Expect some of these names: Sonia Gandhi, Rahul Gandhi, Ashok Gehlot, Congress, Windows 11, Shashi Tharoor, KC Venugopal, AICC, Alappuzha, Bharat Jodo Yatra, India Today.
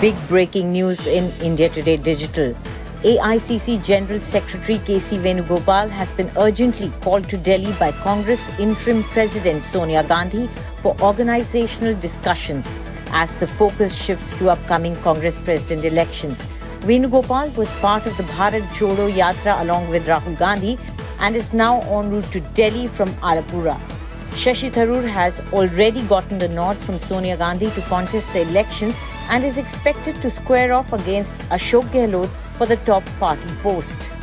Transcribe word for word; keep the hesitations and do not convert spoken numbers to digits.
Big breaking news in India Today Digital. A I C C General Secretary K C Venugopal has been urgently called to Delhi by Congress Interim President Sonia Gandhi for organizational discussions as the focus shifts to upcoming Congress president elections. Venugopal was part of the Bharat Jodo Yatra along with Rahul Gandhi and is now en route to Delhi from Alappuzha. Shashi Tharoor has already gotten the nod from Sonia Gandhi to contest the elections and is expected to square off against Ashok Gehlot for the top party post.